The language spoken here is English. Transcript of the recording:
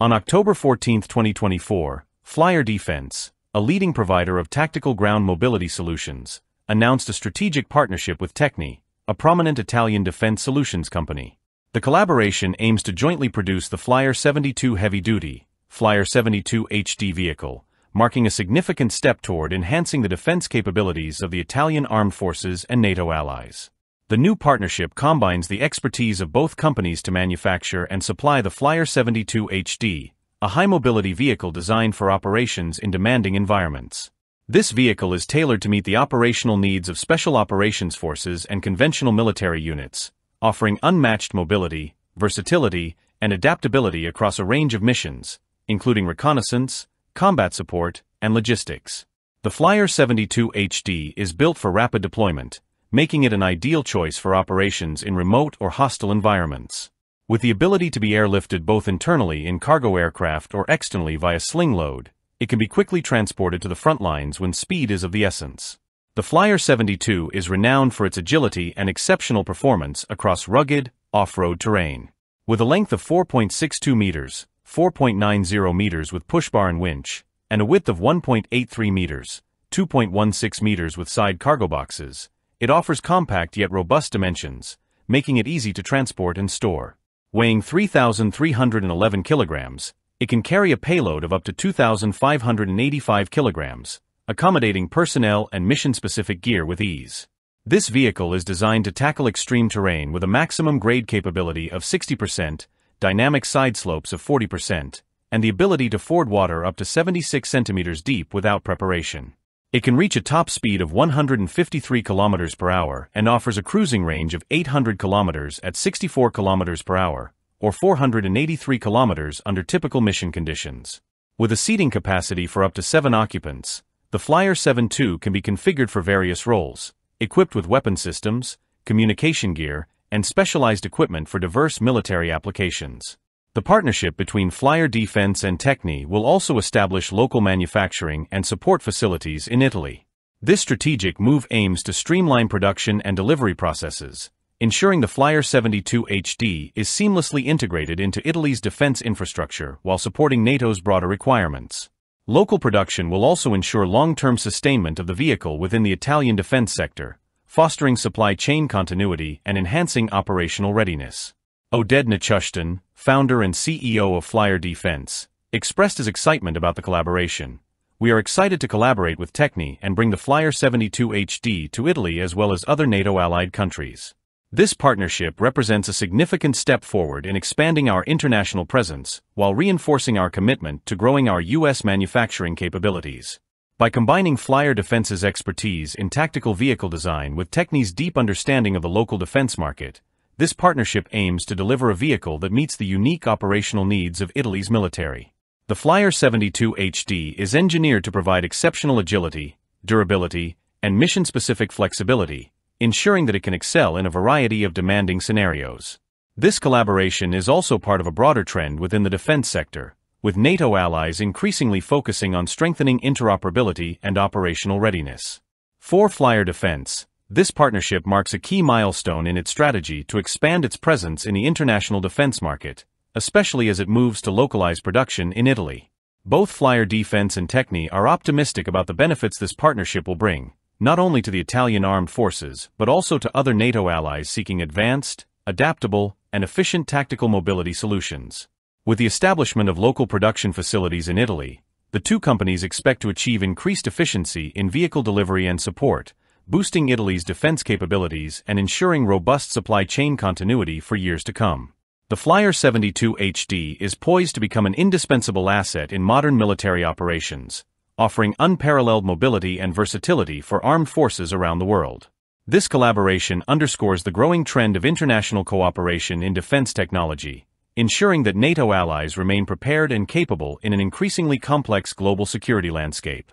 On October 14, 2024, Flyer Defense, a leading provider of tactical ground mobility solutions, announced a strategic partnership with Tekne, a prominent Italian defense solutions company. The collaboration aims to jointly produce the Flyer 72 heavy-duty, Flyer 72 HD vehicle, marking a significant step toward enhancing the defense capabilities of the Italian Armed Forces and NATO allies. The new partnership combines the expertise of both companies to manufacture and supply the Flyer 72 HD, a high-mobility vehicle designed for operations in demanding environments. This vehicle is tailored to meet the operational needs of special operations forces and conventional military units, offering unmatched mobility, versatility, and adaptability across a range of missions, including reconnaissance, combat support, and logistics. The Flyer 72 HD is built for rapid deployment, making it an ideal choice for operations in remote or hostile environments. With the ability to be airlifted both internally in cargo aircraft or externally via sling load, it can be quickly transported to the front lines when speed is of the essence. The Flyer 72 is renowned for its agility and exceptional performance across rugged, off-road terrain. With a length of 4.62 meters, 4.90 meters with pushbar and winch, and a width of 1.83 meters, 2.16 meters with side cargo boxes, it offers compact yet robust dimensions, making it easy to transport and store. Weighing 3,311 kilograms, it can carry a payload of up to 2,585 kilograms, accommodating personnel and mission-specific gear with ease. This vehicle is designed to tackle extreme terrain with a maximum grade capability of 60%, dynamic side slopes of 40%, and the ability to ford water up to 76 centimeters deep without preparation. It can reach a top speed of 153 kilometers per hour and offers a cruising range of 800 kilometers at 64 kilometers per hour, or 483 kilometers under typical mission conditions. With a seating capacity for up to 7 occupants, the Flyer 72 can be configured for various roles, equipped with weapon systems, communication gear, and specialized equipment for diverse military applications. The partnership between Flyer Defense and Tekne will also establish local manufacturing and support facilities in Italy. This strategic move aims to streamline production and delivery processes, ensuring the Flyer 72 HD is seamlessly integrated into Italy's defense infrastructure while supporting NATO's broader requirements. Local production will also ensure long-term sustainment of the vehicle within the Italian defense sector, fostering supply chain continuity and enhancing operational readiness. Oded Nechushtin, founder and CEO of Flyer Defense, expressed his excitement about the collaboration. "We are excited to collaborate with Tekne and bring the Flyer 72 HD to Italy as well as other NATO-allied countries. This partnership represents a significant step forward in expanding our international presence while reinforcing our commitment to growing our U.S. manufacturing capabilities." By combining Flyer Defense's expertise in tactical vehicle design with Tekne's deep understanding of the local defense market, this partnership aims to deliver a vehicle that meets the unique operational needs of Italy's military. The Flyer 72 HD is engineered to provide exceptional agility, durability, and mission-specific flexibility, ensuring that it can excel in a variety of demanding scenarios. This collaboration is also part of a broader trend within the defense sector, with NATO allies increasingly focusing on strengthening interoperability and operational readiness. For Flyer Defense, this partnership marks a key milestone in its strategy to expand its presence in the international defense market, especially as it moves to localize production in Italy. Both Flyer Defense and Tekne are optimistic about the benefits this partnership will bring, not only to the Italian Armed Forces but also to other NATO allies seeking advanced, adaptable, and efficient tactical mobility solutions. With the establishment of local production facilities in Italy, the two companies expect to achieve increased efficiency in vehicle delivery and support, boosting Italy's defense capabilities and ensuring robust supply chain continuity for years to come. The Flyer 72 HD is poised to become an indispensable asset in modern military operations, offering unparalleled mobility and versatility for armed forces around the world. This collaboration underscores the growing trend of international cooperation in defense technology, ensuring that NATO allies remain prepared and capable in an increasingly complex global security landscape.